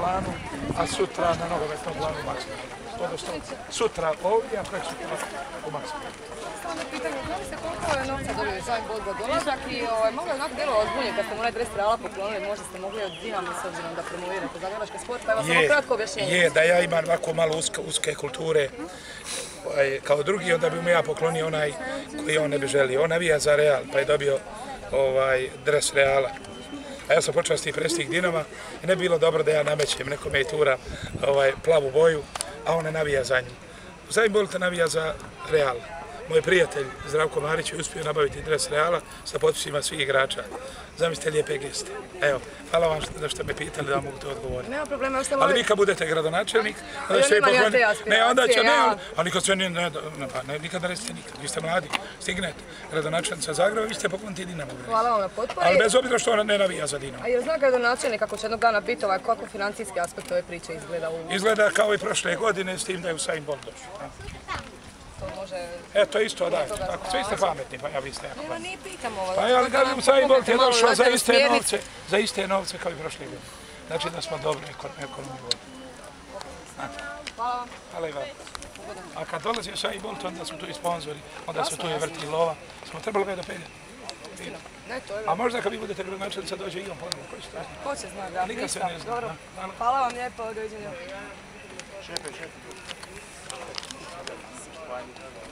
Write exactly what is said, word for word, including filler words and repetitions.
planu, a sutra na nogometnom planu u Maksimiru. Sutra ovdje, a prek sutra u Maksimiru. Stavno pitanje, znali ste koliko je novca dobili za ovim god za dolazak i malo je onako djelo ozbiljnije kad ste mu onaj dres Reala poklonili, možda ste mogli od Dinama s obzirom da promovirate zagrebački sport, pa evo samo kratko objašnjenje. Je, da ja imam ovako malo uske kulture kao drugi, onda bi mu ja poklonio onaj koji on ne bi želio. On navija za Real, pa je dobio dres Reala. A ja sam počeo s tih prestih Dinama i ne bi bilo dobro da ja namećem nekome i tura plavu boju, a ona navija za njim. Zajedno bolite navija za Real. Moj prijatelj Zdravko Marić je uspio nabaviti dres Reala sa potpisima svih igrača. Zamislite lijepe geste. Evo, hvala vam za što me pitali da vam mogu to odgovoriti. Nema problema, još ste molim. Ali vi kad budete gradonačelnik, onda će i pokloniti. Ne, onda će, ne, ali kad sve ne, nikada recite nikad. Vi ste mladi, stignete. Gradonačelnica Zagreba, vi ste pokloniti Dinamo. Hvala vam na potpori. Ali bez obzira što ona ne navija za Dinamo. A jer zna gradonačelnik, ako će jednog dana biti ovaj, kako financijski aspekt ove priče izgleda u... Izgleda kao i prošle godine, s tim da je Usain Bolt došao. E, to je isto, da. Svi ste pametni, pa ja vi ste jako pametni. Pa ja li kažem, Usain Bolt je došao za iste novce kao i prošli godine. Znači da smo dobri ekonomiju. Hvala i vam. A kad dolazi Usain Bolt, onda smo tu i sponzori, onda smo tu i vrti lova. Smo trebali ga da pelje. A možda kad vi budete gradonačelnica dođe i on ponovno, ko će to znati? Ko će znati, da. Nikad se ne zna. Hvala vam lijepo, doviđenja. Šepe, šepe. Thank you.